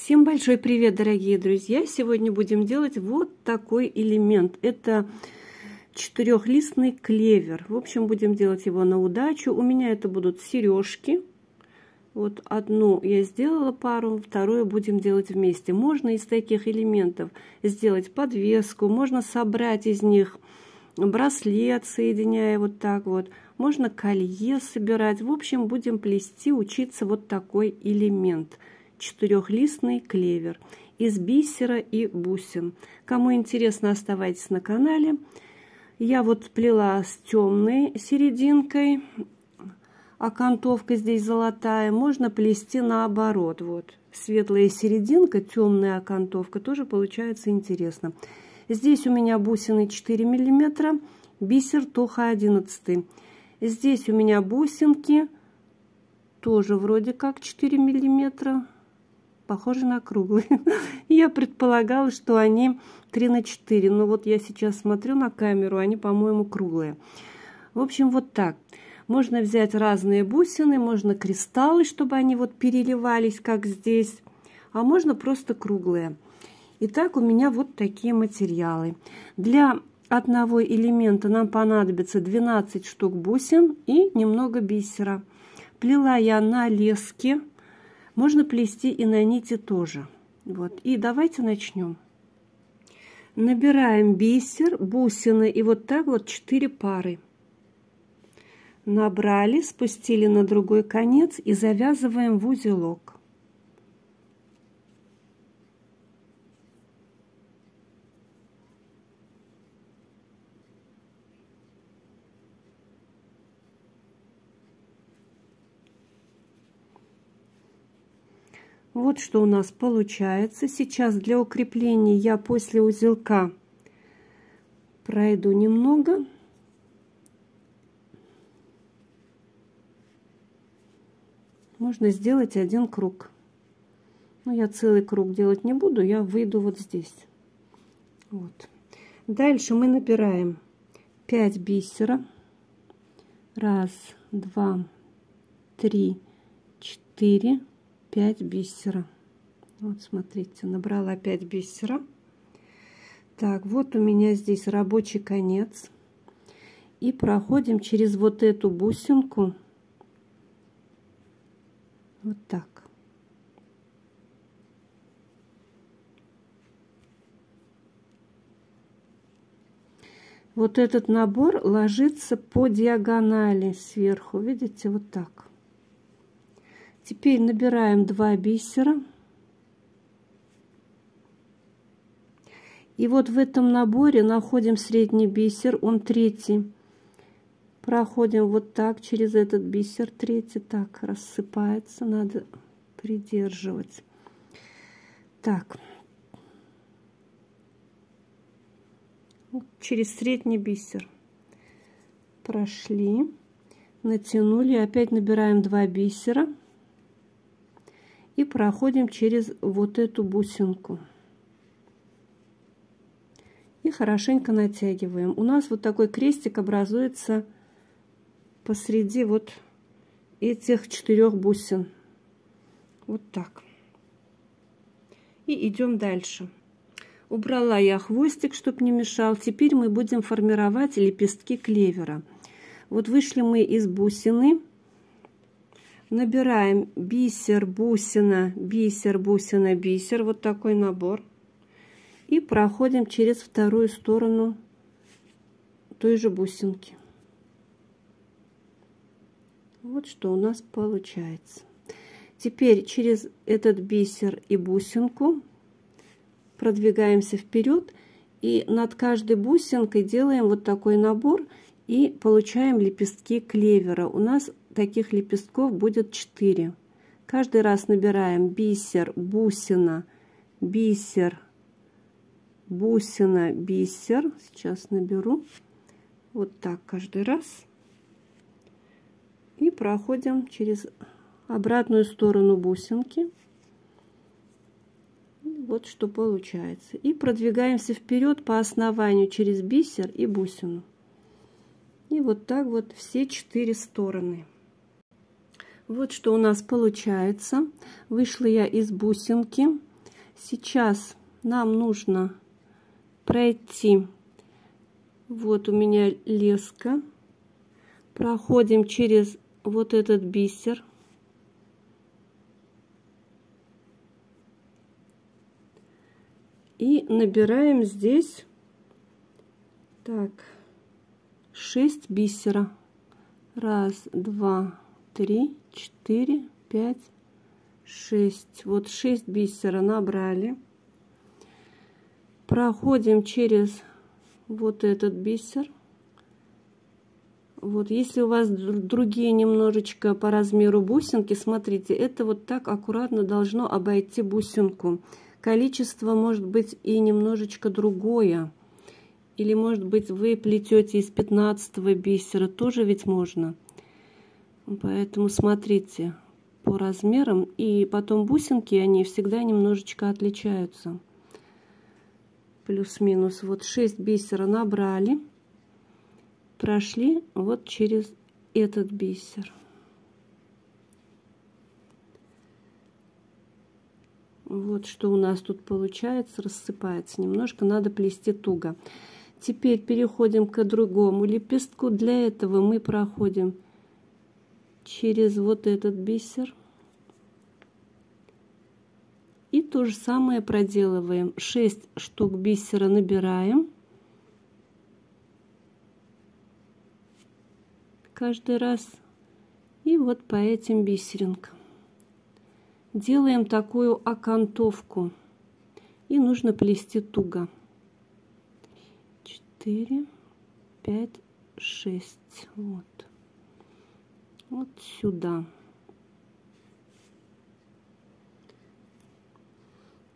Всем большой привет, дорогие друзья! Сегодня будем делать вот такой элемент. Это четырехлистный клевер. В общем, будем делать его на удачу. У меня это будут сережки. Вот одну я сделала пару, вторую будем делать вместе. Можно из таких элементов сделать подвеску, можно собрать из них браслет, соединяя вот так вот. Можно колье собирать. В общем, будем плести, учиться вот такой элемент. Четырехлистный клевер из бисера и бусин. Кому интересно, оставайтесь на канале. Я вот плела с темной серединкой, окантовка здесь золотая. Можно плести наоборот, вот светлая серединка, темная окантовка, тоже получается интересно. Здесь у меня бусины 4 миллиметра, бисер тоха 11. Здесь у меня бусинки тоже вроде как 4 миллиметра, похоже на круглые. Я предполагала, что они 3 на 4, но вот я сейчас смотрю на камеру, они, по-моему, круглые. В общем, вот так. Можно взять разные бусины, можно кристаллы, чтобы они вот переливались, как здесь, а можно просто круглые. Итак, у меня вот такие материалы. Для одного элемента нам понадобится 12 штук бусин и немного бисера. Плела я на леске. Можно плести и на нити тоже. Вот. И давайте начнем. Набираем бисер, бусины и вот так вот 4 пары. Набрали, спустили на другой конец и завязываем в узелок. Вот что у нас получается. Сейчас для укрепления я после узелка пройду немного. Можно сделать один круг. Но я целый круг делать не буду, я выйду вот здесь. Вот. Дальше мы набираем 5 бисера. 1, 2, 3, 4. 5 бисера. Вот смотрите, набрала 5 бисера. Так, вот у меня здесь рабочий конец. И проходим через вот эту бусинку. Вот так. Вот этот набор ложится по диагонали сверху. Видите, вот так. Теперь набираем 2 бисера. И вот в этом наборе находим средний бисер, он 3. Проходим вот так через этот бисер, 3, так рассыпается, надо придерживать. Так. Вот через средний бисер прошли, натянули, опять набираем 2 бисера. И проходим через вот эту бусинку. И хорошенько натягиваем. У нас вот такой крестик образуется посреди вот этих 4 бусин. Вот так. И идем дальше. Убрала я хвостик, чтобы не мешал. Теперь мы будем формировать лепестки клевера. Вот вышли мы из бусины. Набираем бисер, бусина, бисер, бусина, бисер. Вот такой набор. И проходим через вторую сторону той же бусинки. Вот что у нас получается. Теперь через этот бисер и бусинку продвигаемся вперед. И над каждой бусинкой делаем вот такой набор. И получаем лепестки клевера. У нас таких лепестков будет 4. Каждый раз набираем бисер, бусина, бисер, бусина, бисер. Сейчас наберу. Вот так каждый раз. И проходим через обратную сторону бусинки. Вот что получается. И продвигаемся вперед по основанию через бисер и бусину. И вот так вот все 4 стороны. Вот что у нас получается. Вышла я из бусинки, Сейчас нам нужно пройти, вот у меня леска, проходим через вот этот бисер, и набираем здесь так 6 бисера. 1 2 3 4 5 6. Вот 6 бисера набрали, проходим через вот этот бисер. Вот если у вас другие немножечко по размеру бусинки, смотрите, это вот так аккуратно должно обойти бусинку. Количество может быть и немножечко другое. Или, может быть, вы плетете из 15-го бисера, тоже ведь можно. Поэтому смотрите по размерам. И потом бусинки, они всегда немножечко отличаются. Плюс-минус. Вот 6 бисера набрали. Прошли вот через этот бисер. Вот что у нас тут получается, рассыпается немножко, надо плести туго. Теперь переходим к другому лепестку. Для этого мы проходим через вот этот бисер. И то же самое проделываем. 6 штук бисера набираем. Каждый раз. И вот по этим бисеринкам. Делаем такую окантовку, и нужно плести туго. 4, 5, 6. Вот сюда.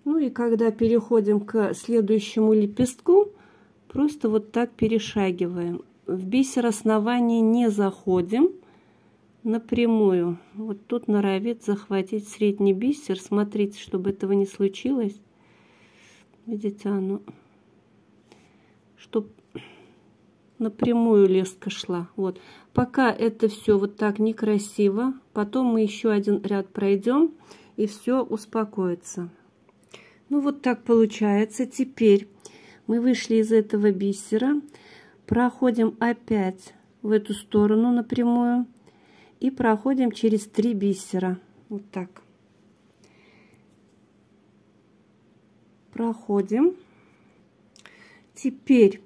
Ну и когда переходим к следующему лепестку, просто вот так перешагиваем. В бисер основания не заходим. Напрямую. Вот тут норовит захватить средний бисер. Смотрите, чтобы этого не случилось. Видите, оно. Чтобы напрямую леска шла. Вот. Пока это все вот так некрасиво. Потом мы еще один ряд пройдем, и все успокоится. Ну вот так получается. Теперь мы вышли из этого бисера. Проходим опять в эту сторону напрямую. И проходим через 3 бисера. Вот так. Проходим. Теперь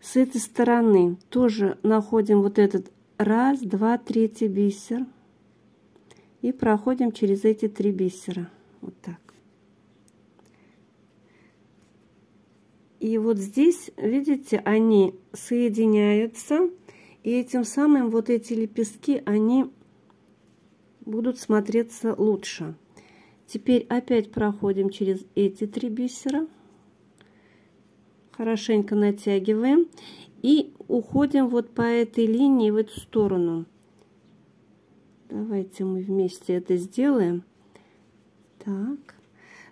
с этой стороны тоже находим вот этот 1, 2, 3 бисер. И проходим через эти 3 бисера. Вот так. И вот здесь, видите, они соединяются. И этим самым вот эти лепестки, они будут смотреться лучше. Теперь опять проходим через эти 3 бисера. Хорошенько натягиваем. И уходим вот по этой линии в эту сторону. Давайте мы вместе это сделаем. Так.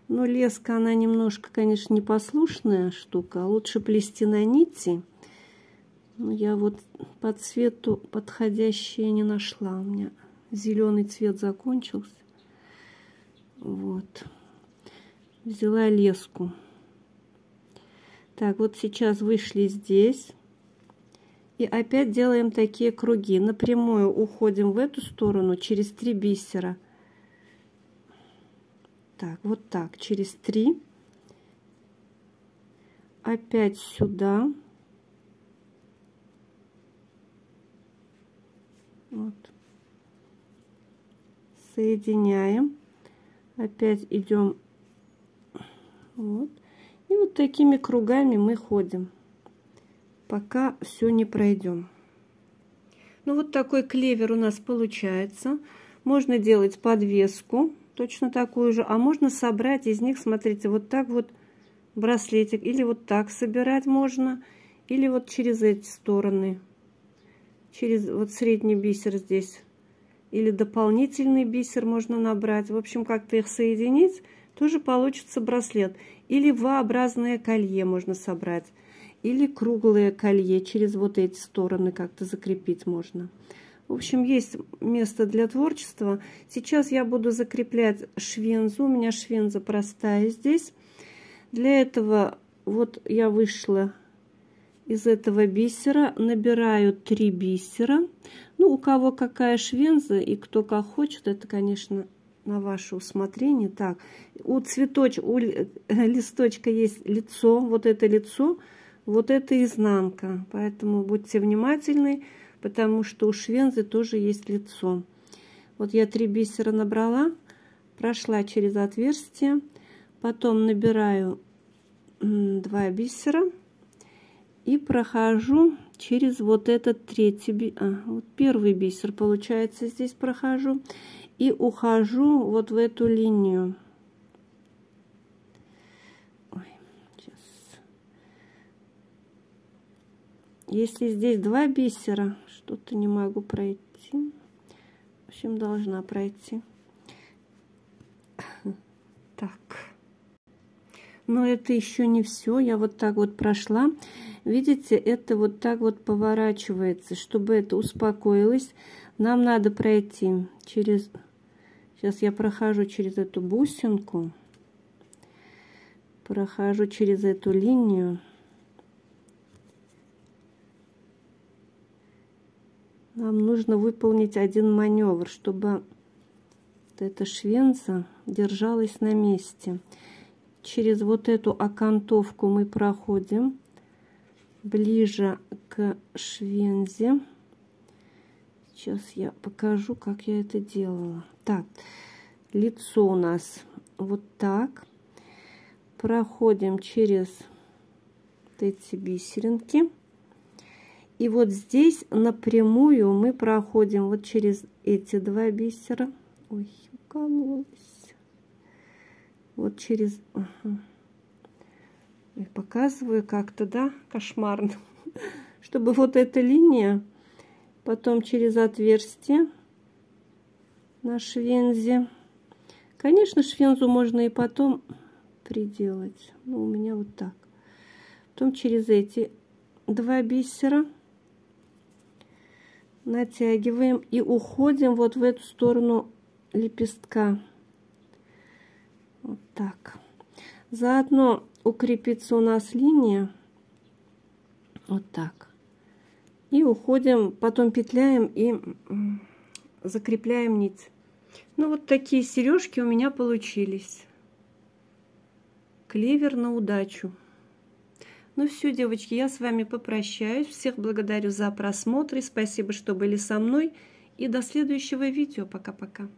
Но леска, она немножко, конечно, непослушная штука. Лучше плести на нити. Я вот по цвету подходящие не нашла. У меня зеленый цвет закончился. Вот. Взяла леску. Так, вот сейчас вышли здесь. И опять делаем такие круги. Напрямую уходим в эту сторону через 3 бисера. Так, вот так. Через 3. Опять сюда. Вот. Соединяем, опять идем, вот, и вот такими кругами мы ходим, пока все не пройдем. Ну вот такой клевер у нас получается. Можно делать подвеску точно такую же, а можно собрать из них, смотрите, вот так вот браслетик, или вот так собирать можно, или вот через эти стороны. Через вот средний бисер здесь. Или дополнительный бисер можно набрать. В общем, как-то их соединить. Тоже получится браслет. Или V-образное колье можно собрать. Или круглое колье. Через вот эти стороны как-то закрепить можно. В общем, есть место для творчества. Сейчас я буду закреплять швензу. У меня швенза простая здесь. Для этого вот я вышла из этого бисера, набираю 3 бисера. Ну, у кого какая швенза и кто как хочет, это, конечно, на ваше усмотрение. Так, у листочка есть лицо, вот это лицо, вот это изнанка. Поэтому будьте внимательны, потому что у швензы тоже есть лицо. Вот я 3 бисера набрала, прошла через отверстие, потом набираю 2 бисера и прохожу через вот этот первый бисер, получается, здесь прохожу и ухожу вот в эту линию. Ой, сейчас. Если здесь 2 бисера, что-то не могу пройти. В общем, должна пройти. Так. Но это еще не все. Я вот так вот прошла. Видите, это вот так вот поворачивается. Чтобы это успокоилось, нам надо пройти через... Сейчас я прохожу через эту бусинку. Прохожу через эту линию. Нам нужно выполнить один маневр, чтобы вот эта швенза держалась на месте. Через вот эту окантовку мы проходим ближе к швензе. Сейчас я покажу, как я это делала. Так, лицо у нас вот так. Проходим через вот эти бисеринки. И вот здесь напрямую мы проходим вот через эти 2 бисера. Ой, укололась. Вот через... Я показываю как-то, да, кошмарно. Чтобы вот эта линия, потом через отверстие на швензе. Конечно, швензу можно и потом приделать. Ну, у меня вот так. Потом через эти 2 бисера натягиваем и уходим вот в эту сторону лепестка. Вот так. Заодно укрепится у нас линия. Вот так. И уходим, потом петляем и закрепляем нить. Ну, вот такие сережки у меня получились. Клевер на удачу. Ну все, девочки, я с вами попрощаюсь. Всех благодарю за просмотр. Спасибо, что были со мной. И до следующего видео. Пока-пока.